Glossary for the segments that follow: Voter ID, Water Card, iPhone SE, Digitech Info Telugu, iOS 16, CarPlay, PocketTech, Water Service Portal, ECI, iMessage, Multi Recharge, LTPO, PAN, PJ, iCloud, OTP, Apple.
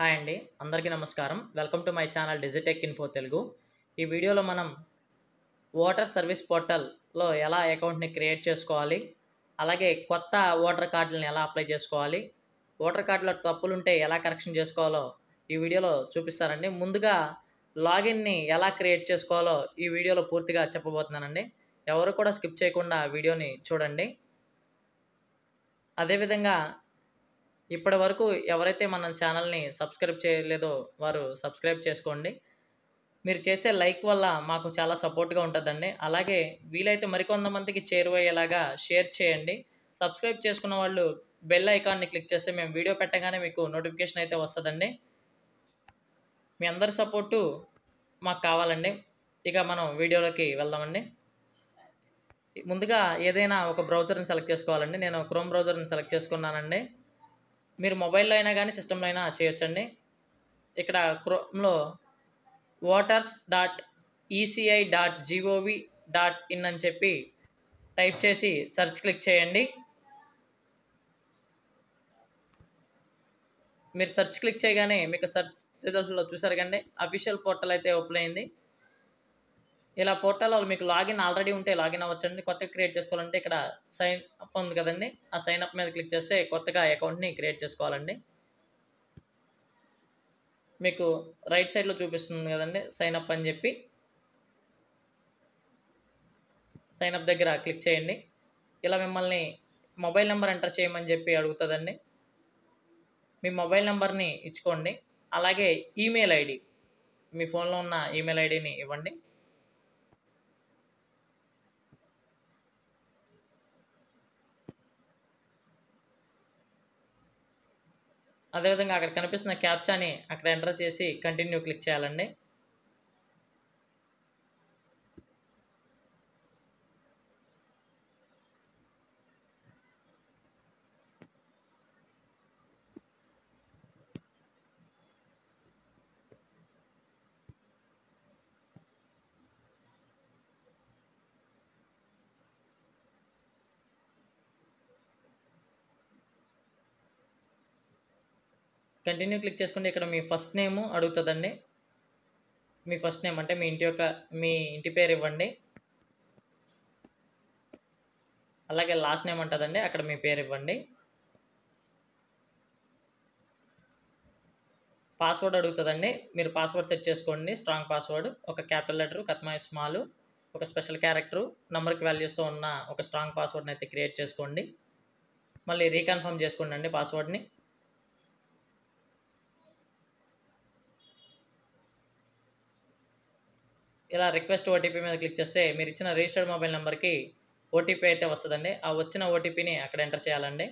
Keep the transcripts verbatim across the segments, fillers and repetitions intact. Hi Andy, Andariki Namaskaram. Welcome to my channel Digitech Info Telugu. Ee video lo manam Water Service Portal lo ela account ni create chesukovali, alage kotta water card ni ela apply chesukovali, water card lo tappulu unte ela correction chesukalo ee video lo choopistarandi. Munduga login ni ela create chesukalo ee video lo poorthiga cheppabothunnanandi. Evaru kuda skip cheyakunda video ni chudandi. అదే విధంగా ఇప్పటి వరకు ఎవరైతే మన channel ని subscribe చేయలేదో వారు subscribe చేసుకోండి. మీరు చేసే లైక్ వల్ల మాకు చాలా సపోర్ట్ గా ఉంటదండి. అలాగే వీలైతే మరికొంతమందికి చేరువయ్యేలాగా షేర్ చేయండి. సబ్స్క్రైబ్ చేసుకున్న వాళ్ళు బెల్ ఐకాన్ ని క్లిక్ చేస్తే మేము వీడియో పెట్టగానే మీకు నోటిఫికేషన్ అయితే వస్తదండి. మీ అందరి సపోర్ట్ మాకు కావాలండి. ఇక మనం వీడియోలోకి వెళ్దామండి. ముందుగా ఏదైనా ఒక బ్రౌజర్ ని సెలెక్ట్ చేసుకోవాలండి. నేను క్రోమ్ బ్రౌజర్ ని సెలెక్ట్ చేసుకున్నానండి. మీరు మొబైల్ లో అయినా గాని సిస్టమ్ లో అయినా చేయొచ్చండి. ఇక్కడ క్రోమ్ లో waters dot e c i dot gov dot in అని చెప్పి టైప్ చేసి సెర్చ్ క్లిక్ చేయండి. మీరు సెర్చ్ క్లిక్ చేయగానే మీకు సెర్చ్ రిజల్ట్స్ లో చూశారు కండి, అఫీషియల్ పోర్టల్ అయితే ఓపెన్ అయింది. ఇలా పోర్టల్ లో మీకు లాగిన్ ఆల్రెడీ ఉంటే లాగిన్ అవ్వచ్చండి. కొత్తగా క్రియేట్ చేసుకోవాలంటే ఇక్కడ సైన్ అప్ ఉంది కదండి, ఆ సైన్ అప్ మీద క్లిక్ చేస్తే కొత్తగా అకౌంట్ని క్రియేట్ చేసుకోవాలండి. మీకు రైట్ సైడ్లో చూపిస్తుంది కదండి సైన్ అప్ అని చెప్పి, సైన్ అప్ దగ్గర క్లిక్ చేయండి. ఇలా మిమ్మల్ని మొబైల్ నెంబర్ ఎంటర్ చేయమని చెప్పి అడుగుతుందండి. మీ మొబైల్ నెంబర్ని ఇచ్చుకోండి. అలాగే ఈమెయిల్ ఐడి, మీ ఫోన్లో ఉన్న ఈమెయిల్ ఐడిని ఇవ్వండి. అదేవిధంగా అక్కడ కనిపిస్తున్న క్యాప్చాని అక్కడ ఎంటర్ చేసి కంటిన్యూ క్లిక్ చేయాలండి. కంటిన్యూ క్లిక్ చేసుకుంటే ఇక్కడ మీ ఫస్ట్ నేమ్ అడుగుతుందండి. మీ ఫస్ట్ నేమ్ అంటే మీ ఇంటి యొక్క మీ ఇంటి పేరు ఇవ్వండి. అలాగే లాస్ట్ నేమ్ అంటుందండి, అక్కడ మీ పేరు ఇవ్వండి. పాస్వర్డ్ అడుగుతుందండి, మీరు పాస్వర్డ్ సెట్ చేసుకోండి. స్ట్రాంగ్ పాస్వర్డ్, ఒక క్యాపిటల్ లెటరు, కత్మయ స్మాల్, ఒక స్పెషల్ క్యారెక్టరు, నెంబర్కి వాల్యూస్తో ఉన్న ఒక స్ట్రాంగ్ పాస్వర్డ్ని అయితే క్రియేట్ చేసుకోండి. మళ్ళీ రీకన్ఫర్మ్ చేసుకోండి అండి పాస్వర్డ్ని. ఇలా రిక్వెస్ట్ ఓటీపీ మీద క్లిక్ చేస్తే మీరు ఇచ్చిన రిజిస్టర్డ్ మొబైల్ నెంబర్కి ఓటీపీ అయితే వస్తుందండి. ఆ వచ్చిన ఓటీపీని అక్కడ ఎంటర్ చేయాలండి.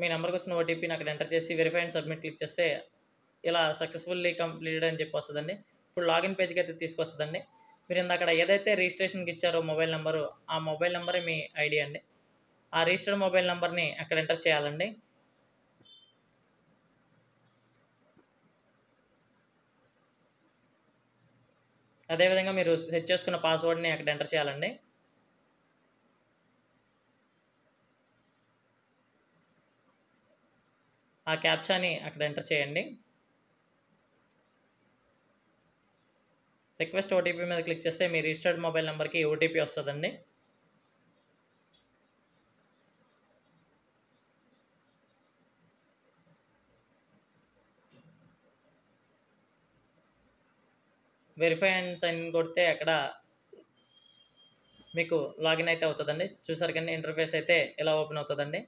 మీ నెంబర్కి వచ్చిన ఓటీపీని అక్కడ ఎంటర్ చేసి వెరిఫై అండ్ సబ్మిట్ క్లిక్ చేస్తే ఇలా సక్సెస్ఫుల్లీ కంప్లీటెడ్ అని చెప్పి వస్తుందండి. ఇప్పుడు లాగిన్ పేజ్కి అయితే తీసుకొస్తుందండి. మీరు ఇందాక ఏదైతే రిజిస్ట్రేషన్కి ఇచ్చారో మొబైల్ నెంబరు, ఆ మొబైల్ నెంబరే మీ ఐడి అండి. ఆ రిజిస్టర్డ్ మొబైల్ నెంబర్ని అక్కడ ఎంటర్ చేయాలండి. అదేవిధంగా మీరు సెట్ చేసుకున్న పాస్వర్డ్ని అక్కడ ఎంటర్ చేయాలండి. ఆ క్యాప్చాని అక్కడ ఎంటర్ చేయండి. రిక్వెస్ట్ ఓటీపీ మీద క్లిక్ చేస్తే మీ రిజిస్టర్డ్ మొబైల్ నెంబర్కి ఓటీపీ వస్తుందండి. వెరిఫై అండ్ సైన్ ఇన్ కొడితే అక్కడ మీకు లాగిన్ అయితే అవుతుందండి. చూసారు కానీ ఇంటర్ఫేస్ అయితే ఇలా ఓపెన్ అవుతుందండి.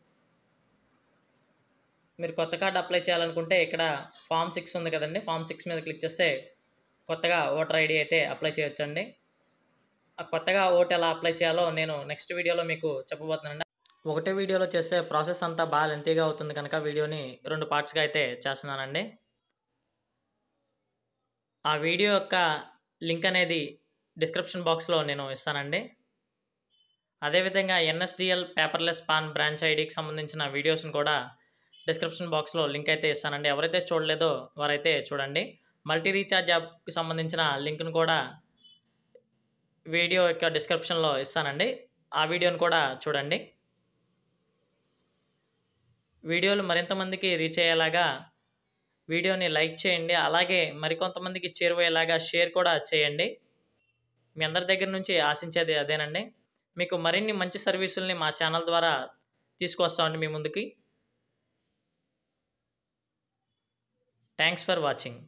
మీరు కొత్త కార్డు అప్లై చేయాలనుకుంటే ఇక్కడ ఫామ్ సిక్స్ ఉంది కదండి, ఫామ్ సిక్స్ మీద క్లిక్ చేస్తే కొత్తగా ఓటర్ ఐడి అయితే అప్లై చేయొచ్చండి. ఆ కొత్తగా ఓటు ఎలా అప్లై చేయాలో నేను నెక్స్ట్ వీడియోలో మీకు చెప్పబోతున్నానండి. ఒకటే వీడియోలో చేసే ప్రాసెస్ అంతా బాగా లెంతీగా అవుతుంది కనుక వీడియోని రెండు పార్ట్స్గా అయితే చేస్తున్నానండి. ఆ వీడియో యొక్క లింక్ అనేది డిస్క్రిప్షన్ బాక్స్లో నేను ఇస్తానండి. అదేవిధంగా N S D L paperless PAN branch ఐడికి సంబంధించిన వీడియోస్ని కూడా డిస్క్రిప్షన్ బాక్స్లో లింక్ అయితే ఇస్తానండి. ఎవరైతే చూడలేదో వారైతే చూడండి. మల్టీ రీఛార్జ్ యాప్కి సంబంధించిన లింక్ను కూడా వీడియో యొక్క డిస్క్రిప్షన్లో ఇస్తానండి. ఆ వీడియోను కూడా చూడండి. వీడియోలు మరింత మందికి రీచ్ అయ్యేలాగా వీడియోని లైక్ చేయండి, అలాగే మరికొంతమందికి చేరువయ్యేలాగా షేర్ కూడా చేయండి. మీ అందరి దగ్గర నుంచి ఆశించేది అదేనండి. మీకు మరిన్ని మంచి సర్వీసుల్ని మా ఛానల్ ద్వారా తీసుకొస్తామండి మీ ముందుకి. Thanks for watching.